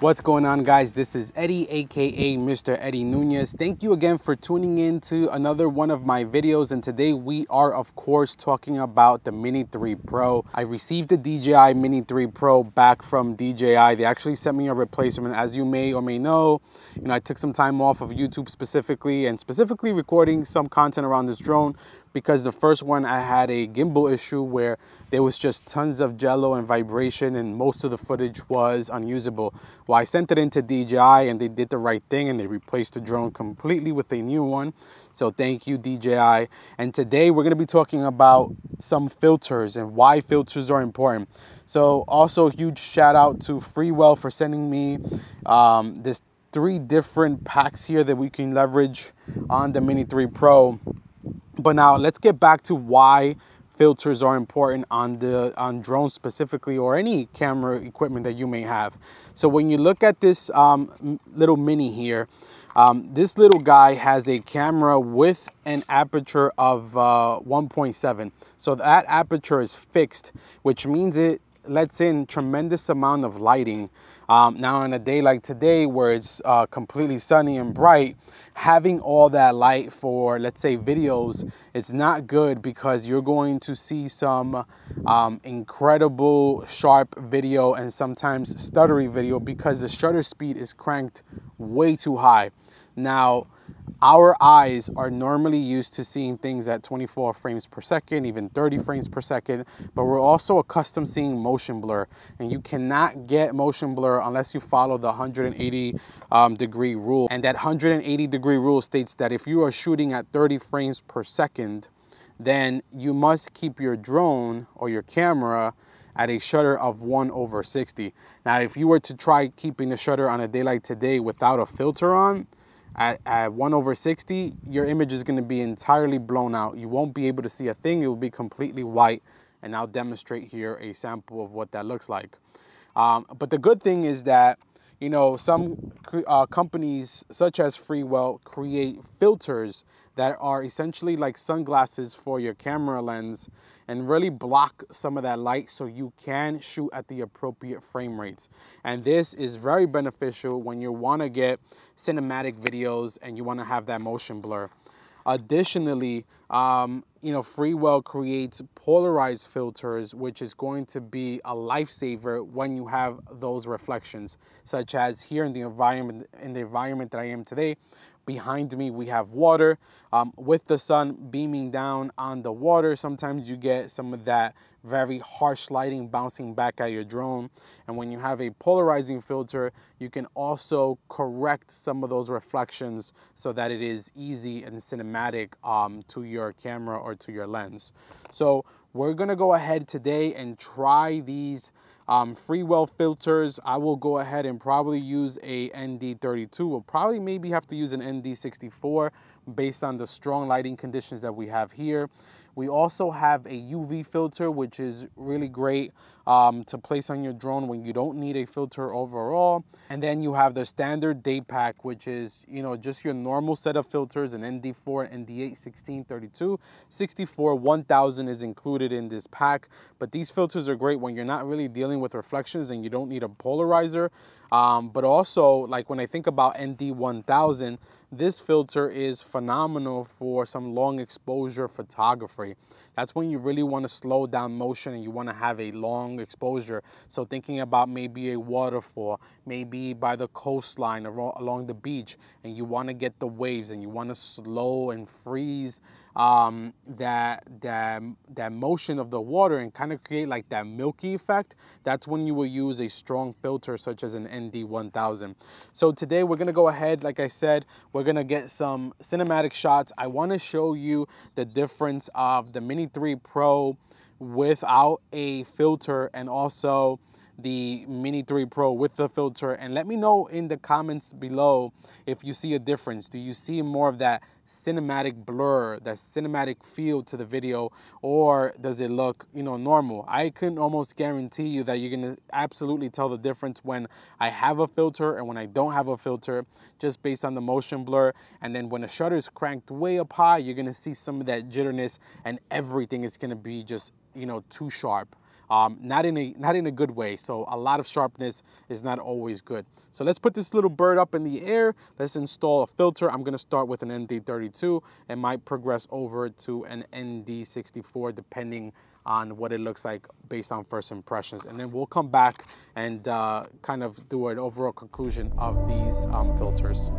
What's going on, guys? This is Eddie, aka Mr. Eddie Nunez. Thank you again for tuning in to another one of my videos, and today we are of course talking about the Mini 3 Pro. I received the DJI Mini 3 Pro back from DJI. They actually sent me a replacement. As you may or may know, I took some time off of YouTube specifically recording some content around this drone, because the first one I had a gimbal issue where there was just tons of jello and vibration and most of the footage was unusable. Well, I sent it into DJI and they did the right thing and they replaced the drone completely with a new one. So thank you, DJI. And today we're going to be talking about some filters and why filters are important. So also huge shout out to Freewell for sending me this 3 different packs here that we can leverage on the Mini 3 Pro. But now let's get back to why filters are important on drones specifically, or any camera equipment that you may have. So when you look at this little mini here, this little guy has a camera with an aperture of 1.7. So that aperture is fixed, which means it lets in tremendous amount of lighting. Now on a day like today where it's completely sunny and bright, having all that light for, let's say, videos, it's not good, because you're going to see some incredible sharp video and sometimes stuttery video because the shutter speed is cranked way too high. Now, our eyes are normally used to seeing things at 24 frames per second, even 30 frames per second, but we're also accustomed seeing motion blur, and you cannot get motion blur unless you follow the 180 degree rule. And that 180 degree rule states that if you are shooting at 30 frames per second, then you must keep your drone or your camera at a shutter of 1/60. Now, if you were to try keeping the shutter on a day like today without a filter on, at 1/60, your image is going to be entirely blown out. You won't be able to see a thing. It will be completely white. And I'll demonstrate here a sample of what that looks like. But the good thing is that, some companies such as Freewell create filters that are essentially like sunglasses for your camera lens and really block some of that light so you can shoot at the appropriate frame rates. And this is very beneficial when you want to get cinematic videos and you want to have that motion blur. Additionally, Freewell creates polarized filters, which is going to be a lifesaver when you have those reflections, such as here in the environment that I am today. Behind me, we have water. With the sun beaming down on the water, sometimes you get some of that very harsh lighting bouncing back at your drone. And when you have a polarizing filter, you can also correct some of those reflections so that it is easy and cinematic to your camera or to your lens. So we're gonna go ahead today and try these Freewell filters. I will go ahead and probably use a ND32. We'll probably maybe have to use an ND64 based on the strong lighting conditions that we have here. We also have a UV filter, which is really great to place on your drone when you don't need a filter overall. And then you have the standard day pack, which is, just your normal set of filters, an ND4, ND8, 16, 32, 64, 1000 is included in this pack. But these filters are great when you're not really dealing with reflections and you don't need a polarizer, but also, like, when I think about ND1000, this filter is phenomenal for some long exposure photography. That's when you really want to slow down motion and you want to have a long exposure. So thinking about maybe a waterfall, maybe by the coastline or along the beach, and you want to get the waves and you want to slow and freeze that motion of the water and kind of create like that milky effect. That's when you will use a strong filter such as an ND1000. So today we're going to go ahead, like I said, we're going to get some cinematic shots. I want to show you the difference of the Mini 3 Pro without a filter and also the Mini 3 Pro with the filter. And let me know in the comments below if you see a difference. Do you see more of that cinematic blur, that cinematic feel to the video, or does it look, normal? I can almost guarantee you that you're gonna absolutely tell the difference when I have a filter and when I don't have a filter, just based on the motion blur. And then when the shutter is cranked way up high, you're gonna see some of that jitterness and everything is gonna be just, too sharp. not in a good way. So a lot of sharpness is not always good. So let's put this little bird up in the air. Let's install a filter. I'm gonna start with an ND32 and might progress over to an ND64 depending on what it looks like based on first impressions. And then we'll come back and kind of do an overall conclusion of these filters.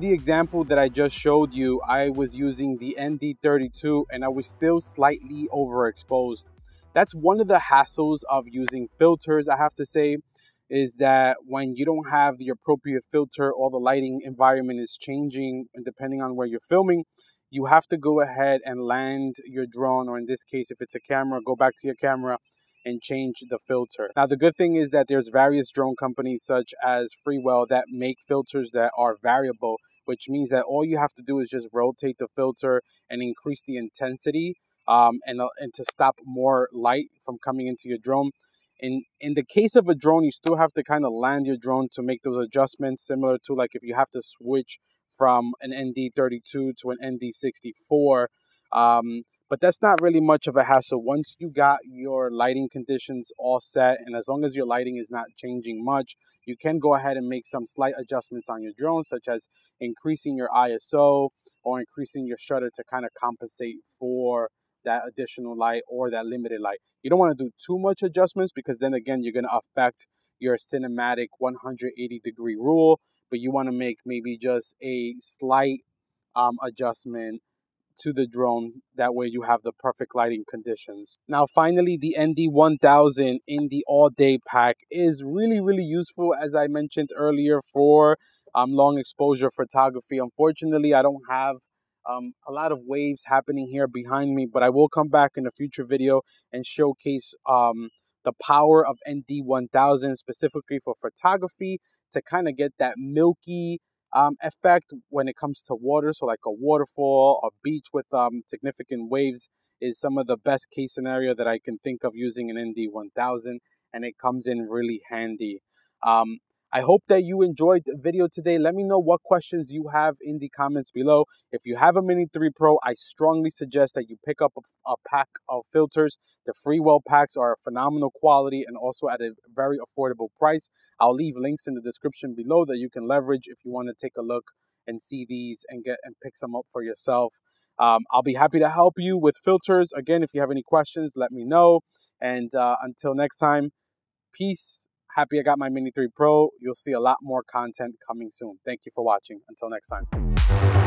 The example that I just showed you, I was using the ND32 and I was still slightly overexposed. That's one of the hassles of using filters, I have to say, is that when you don't have the appropriate filter or the lighting environment is changing and depending on where you're filming, you have to go ahead and land your drone, or in this case if it's a camera, go back to your camera and change the filter. Now, the good thing is that there's various drone companies such as Freewell that make filters that are variable, which means that all you have to do is just rotate the filter and increase the intensity and to stop more light from coming into your drone. In the case of a drone, you still have to kind of land your drone to make those adjustments, similar to like if you have to switch from an ND32 to an ND64. But that's not really much of a hassle. Once you got your lighting conditions all set, and as long as your lighting is not changing much, you can go ahead and make some slight adjustments on your drone, such as increasing your ISO or increasing your shutter to kind of compensate for that additional light or that limited light. You don't want to do too much adjustments because then again, you're going to affect your cinematic 180-degree rule, but you want to make maybe just a slight adjustment to the drone. That way you have the perfect lighting conditions. Now finally, the ND1000 in the all-day pack is really useful, as I mentioned earlier, for long exposure photography. Unfortunately, I don't have a lot of waves happening here behind me, but I will come back in a future video and showcase the power of ND1000 specifically for photography to kind of get that milky effect when it comes to water. So like a waterfall, a beach with significant waves is some of the best case scenario that I can think of using an ND1000, and it comes in really handy. I hope that you enjoyed the video today. Let me know what questions you have in the comments below. If you have a Mini 3 Pro, I strongly suggest that you pick up a pack of filters. The Freewell packs are a phenomenal quality and also at a very affordable price. I'll leave links in the description below that you can leverage if you want to take a look and see these and pick some up for yourself. I'll be happy to help you with filters. Again, if you have any questions, let me know. And until next time, peace. Happy I got my Mini 3 Pro. You'll see a lot more content coming soon. Thank you for watching. Until next time.